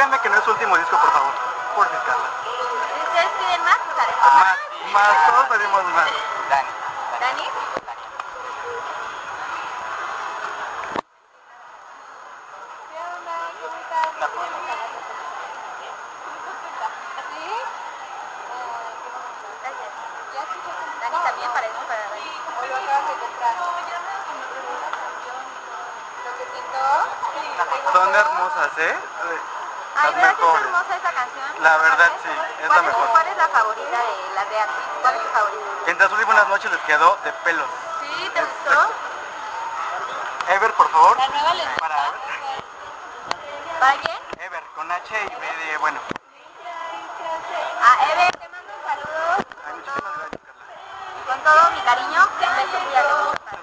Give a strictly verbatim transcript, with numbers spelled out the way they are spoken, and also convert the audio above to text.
Díganme que no es su último disco, por favor. Por si Carla. ¿Ustedes piden más? Más, más, todos pedimos más. Dani. ¿Dani? Son hermosas, ¿eh? Ay, ¿verdad que es hermosa esa canción? La verdad, sí, es la mejor. ¿Cuál es la favorita de la de Actriz? ¿Cuál es tu favorita? En Azul y Buenas Noches les quedó de pelos. ¿Sí? ¿Te gustó? Ever, por favor. La nueva les gusta. ¿Valle? Ever, con H y B de bueno. A Ever, te mando un saludo. Muchísimas gracias, Carla. Con todo mi cariño, que me